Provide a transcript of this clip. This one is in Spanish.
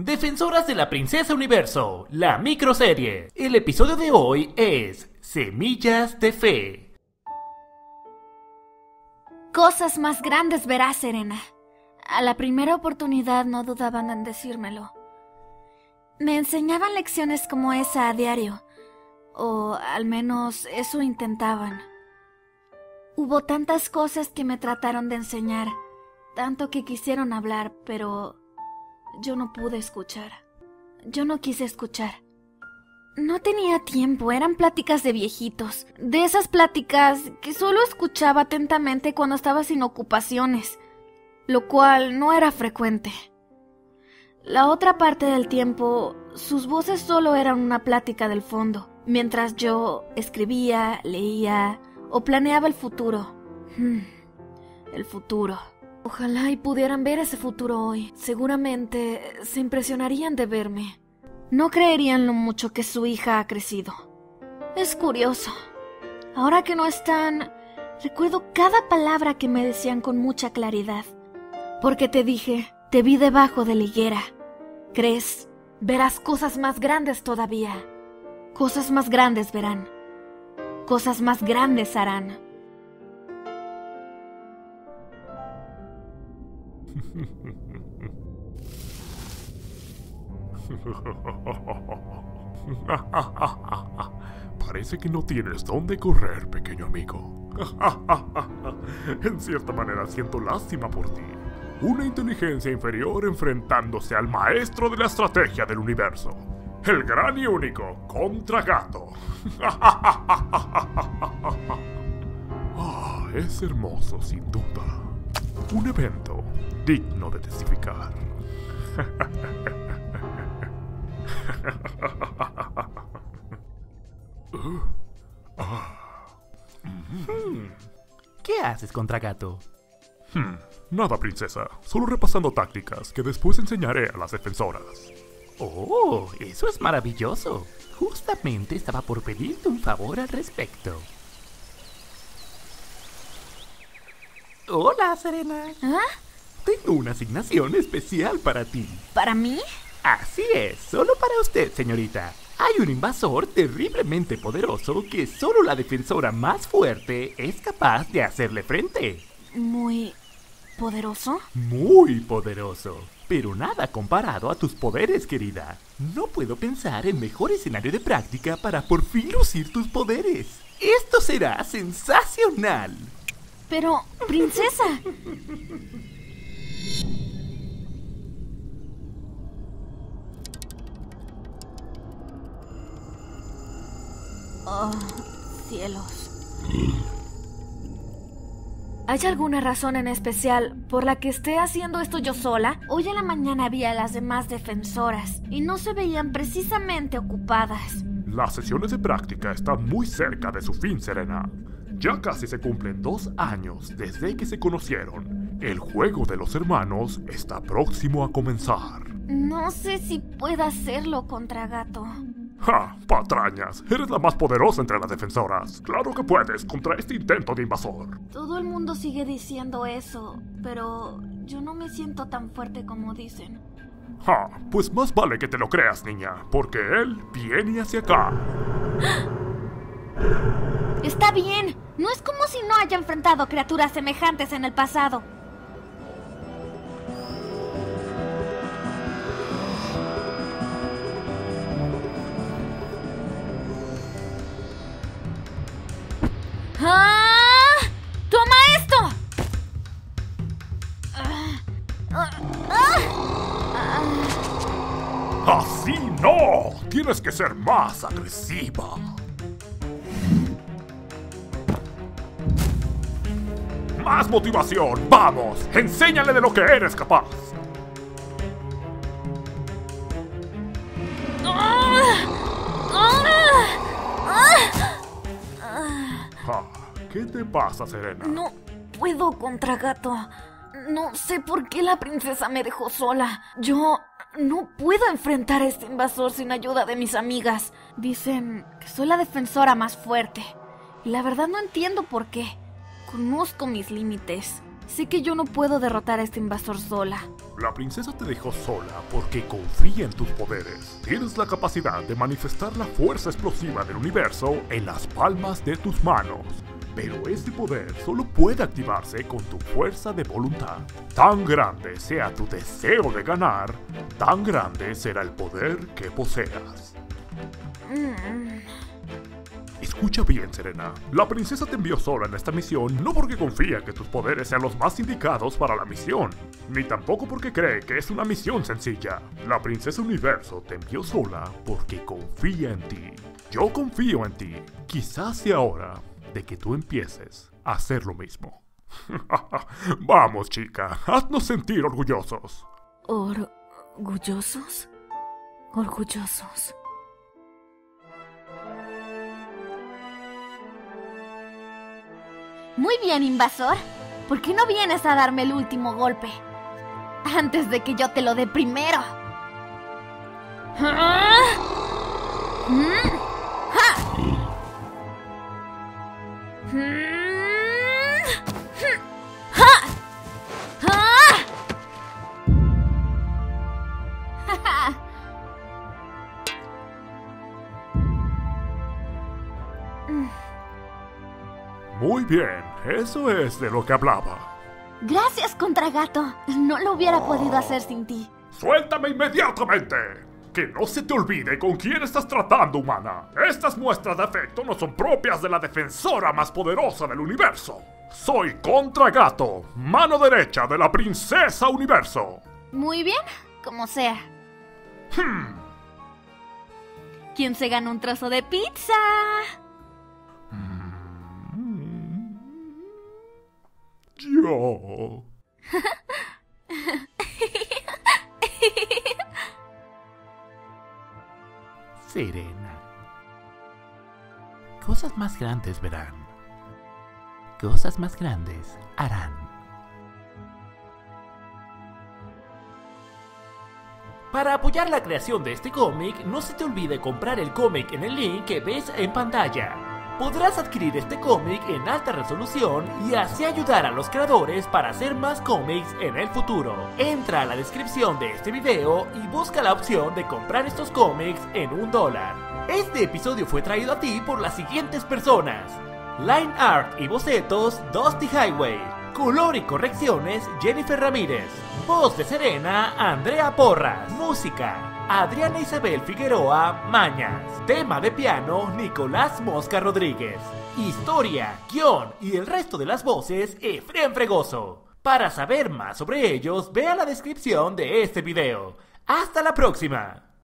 Defensoras de la Princesa Universo, la microserie. El episodio de hoy es Semillas de Fe. Cosas más grandes verás, Serena. A la primera oportunidad no dudaban en decírmelo. Me enseñaban lecciones como esa a diario, o al menos eso intentaban. Hubo tantas cosas que me trataron de enseñar, tanto que quisieron hablar, pero yo no pude escuchar. Yo no quise escuchar. No tenía tiempo, eran pláticas de viejitos, de esas pláticas que solo escuchaba atentamente cuando estaba sin ocupaciones, lo cual no era frecuente. La otra parte del tiempo, sus voces solo eran una plática del fondo, mientras yo escribía, leía o planeaba el futuro. El futuro. Ojalá y pudieran ver ese futuro hoy. Seguramente se impresionarían de verme. No creerían lo mucho que su hija ha crecido. Es curioso. Ahora que no están, recuerdo cada palabra que me decían con mucha claridad. Porque te dije, te vi debajo de la higuera. ¿Crees? Verás cosas más grandes todavía. Cosas más grandes verán. Cosas más grandes harán. Parece que no tienes dónde correr, pequeño amigo. En cierta manera siento lástima por ti. Una inteligencia inferior enfrentándose al maestro de la estrategia del universo. El gran y único Contragato. Oh, es hermoso, sin duda. Un evento digno de testificar. ¿Qué haces, Contragato? Nada, princesa. Solo repasando tácticas que después enseñaré a las defensoras. ¡Oh! ¡Eso es maravilloso! Justamente estaba por pedirte un favor al respecto. ¡Hola, Serena! ¿Ah? Tengo una asignación especial para ti. ¿Para mí? Así es, solo para usted, señorita. Hay un invasor terriblemente poderoso que solo la defensora más fuerte es capaz de hacerle frente. ¿Muy poderoso? Muy poderoso. Pero nada comparado a tus poderes, querida. No puedo pensar en mejor escenario de práctica para por fin lucir tus poderes. ¡Esto será sensacional! Pero, princesa... Oh, cielos. ¿Hay alguna razón en especial por la que esté haciendo esto yo sola? Hoy en la mañana vi a las demás defensoras y no se veían precisamente ocupadas. Las sesiones de práctica están muy cerca de su fin, Serena. Ya casi se cumplen 2 años desde que se conocieron. El juego de los hermanos está próximo a comenzar. No sé si pueda hacerlo, Contragato. ¡Ja! ¡Patrañas! ¡Eres la más poderosa entre las defensoras! ¡Claro que puedes contra este intento de invasor! Todo el mundo sigue diciendo eso, pero yo no me siento tan fuerte como dicen. ¡Ja! Pues más vale que te lo creas, niña, porque él viene hacia acá. ¡Está bien! No es como si no haya enfrentado criaturas semejantes en el pasado. ¡Ah! ¡Toma esto! ¡Así no! ¡Tienes que ser más agresiva! ¡Más motivación! ¡Vamos! ¡Enséñale de lo que eres capaz! ¿Qué te pasa, Serena? No puedo, Contragato. No sé por qué la princesa me dejó sola. Yo no puedo enfrentar a este invasor sin ayuda de mis amigas. Dicen que soy la defensora más fuerte. Y la verdad no entiendo por qué. Conozco mis límites. Sé que yo no puedo derrotar a este invasor sola. La princesa te dejó sola porque confía en tus poderes. Tienes la capacidad de manifestar la fuerza explosiva del universo en las palmas de tus manos. Pero este poder solo puede activarse con tu fuerza de voluntad. Tan grande sea tu deseo de ganar, tan grande será el poder que poseas. Escucha bien, Serena. La princesa te envió sola en esta misión no porque confía que tus poderes sean los más indicados para la misión, ni tampoco porque cree que es una misión sencilla. La princesa Universo te envió sola porque confía en ti. Yo confío en ti. Quizás sea ahora de que tú empieces a hacer lo mismo. Vamos, chica, haznos sentir orgullosos. ¿Orgullosos? Orgullosos. Muy bien, invasor. ¿Por qué no vienes a darme el último golpe? Antes de que yo te lo dé primero. ¿Ah? ¿Mm? Muy bien, eso es de lo que hablaba. Gracias, Contragato. No lo hubiera podido hacer sin ti. ¡Suéltame inmediatamente! ¡Que no se te olvide con quién estás tratando, humana! Estas muestras de afecto no son propias de la defensora más poderosa del universo. Soy Contragato, mano derecha de la princesa Universo. Muy bien, como sea. ¿Quién se gana un trozo de pizza? Yo. Serena. Cosas más grandes verán. Cosas más grandes harán. Para apoyar la creación de este cómic, no se te olvide comprar el cómic en el link que ves en pantalla. Podrás adquirir este cómic en alta resolución y así ayudar a los creadores para hacer más cómics en el futuro. Entra a la descripción de este video y busca la opción de comprar estos cómics en $1. Este episodio fue traído a ti por las siguientes personas: Line Art y Bocetos, Dusty Highway. Color y correcciones, Jennifer Ramírez. Voz de Serena, Andrea Porras. Música, Adriana Isabel Figueroa Mañas. Tema de piano, Nicolás Mosca Rodríguez. Historia, guión y el resto de las voces, Efraín Fregoso. Para saber más sobre ellos, vea la descripción de este video. ¡Hasta la próxima!